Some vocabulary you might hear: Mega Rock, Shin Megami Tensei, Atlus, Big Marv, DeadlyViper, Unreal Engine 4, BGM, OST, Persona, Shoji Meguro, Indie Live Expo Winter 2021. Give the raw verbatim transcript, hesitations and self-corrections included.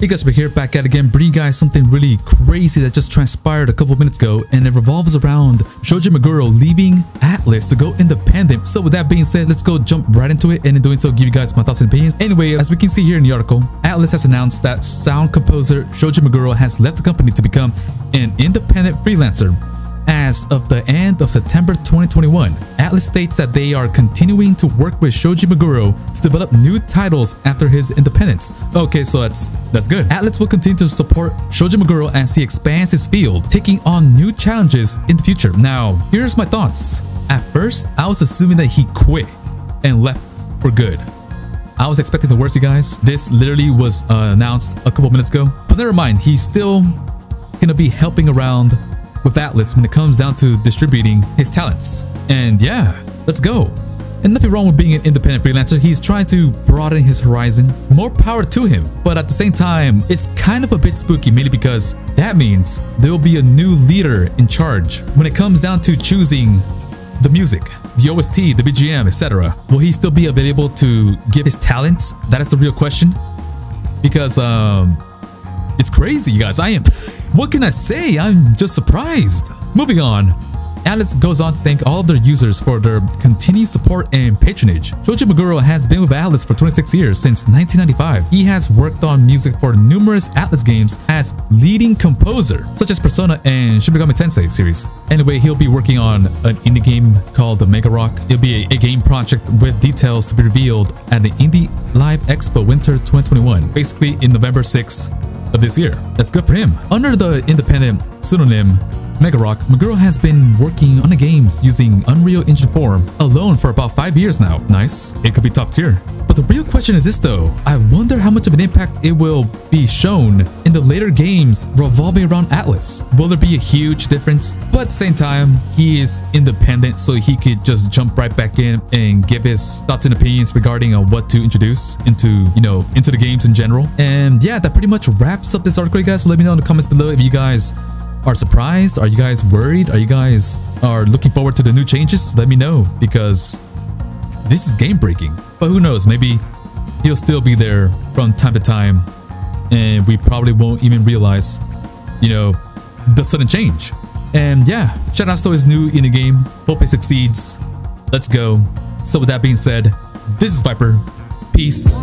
Hey guys, we're here back at again, bringing you guys something really crazy that just transpired a couple minutes ago, and it revolves around Shoji Meguro leaving Atlus to go independent. So with that being said, let's go jump right into it, and in doing so, give you guys my thoughts and opinions. Anyway, as we can see here in the article, Atlus has announced that sound composer Shoji Meguro has left the company to become an independent freelancer. As of the end of September twenty twenty-one, Atlus states that they are continuing to work with Shoji Meguro to develop new titles after his independence. Okay, so that's that's good. Atlus will continue to support Shoji Meguro as he expands his field, taking on new challenges in the future. Now, here's my thoughts. At first, I was assuming that he quit and left for good. I was expecting the worst, you guys. This literally was uh, announced a couple minutes ago. But never mind, he's still gonna be helping around with Atlus when it comes down to distributing his talents. And yeah, let's go. And nothing wrong with being an independent freelancer. He's trying to broaden his horizon. More power to him. But at the same time, it's kind of a bit spooky, mainly because that means there will be a new leader in charge when it comes down to choosing the music, the O S T, the B G M, et cetera. Will he still be available to give his talents? That is the real question. Because um, it's crazy, you guys. I am... What can I say? I'm just surprised. Moving on, Atlus goes on to thank all of their users for their continued support and patronage. Shoji Meguro has been with Atlus for twenty-six years, since nineteen ninety-five. He has worked on music for numerous Atlus games as leading composer, such as Persona and Shin Megami Tensei series. Anyway, he'll be working on an indie game called the Mega Rock. It'll be a, a game project with details to be revealed at the Indie Live Expo Winter twenty twenty-one, basically in November sixth. Of this year. That's good for him. Under the independent pseudonym Mega Rock, Meguro has been working on the games using Unreal Engine four alone for about five years now. Nice. It could be top tier. But the real question is this though. I wonder how much of an impact it will be shown in the later games revolving around Atlus. Will there be a huge difference? But at the same time, he is independent, so he could just jump right back in and give his thoughts and opinions regarding uh, what to introduce into, you know, into the games in general. And yeah, that pretty much wraps up this article, you guys. So let me know in the comments below if you guys are surprised. Are you guys worried? Are you guys are looking forward to the new changes? Let me know, because this is game breaking. But who knows, maybe he'll still be there from time to time, and we probably won't even realize, you know, the sudden change. And yeah, Shoji is new in the game. Hope it succeeds. Let's go. So with that being said, this is Viper. Peace.